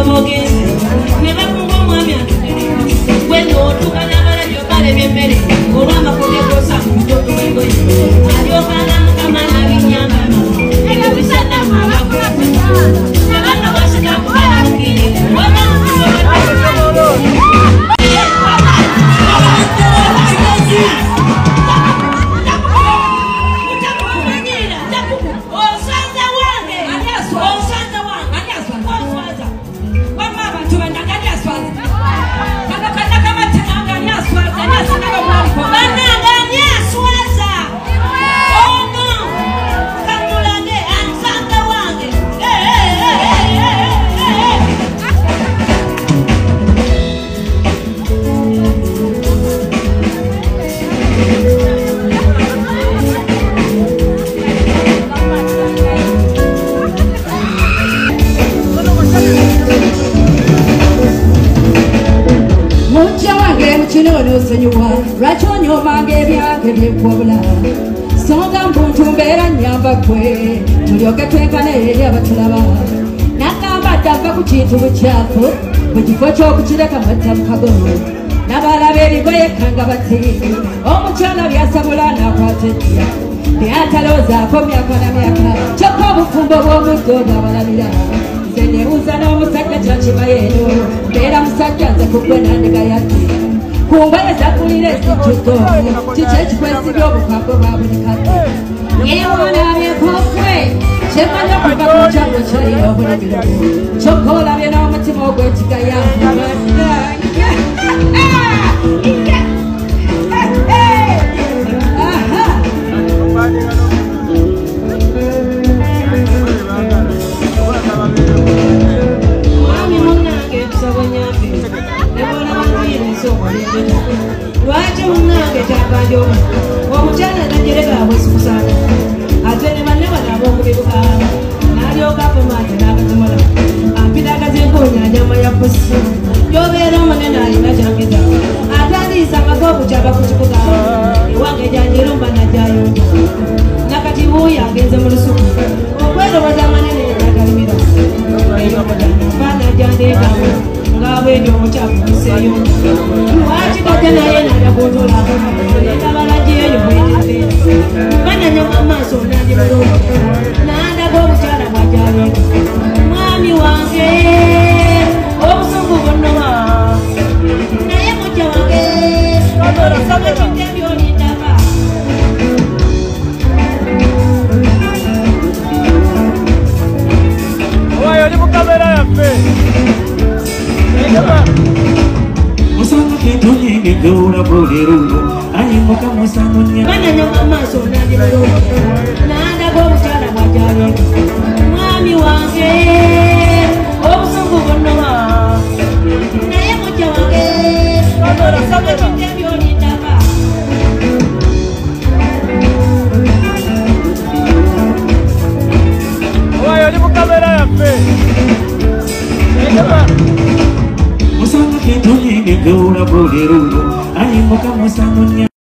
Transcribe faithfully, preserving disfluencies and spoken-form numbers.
Musanga kitunyenge gaura bolerulo, ayi muka musangunya.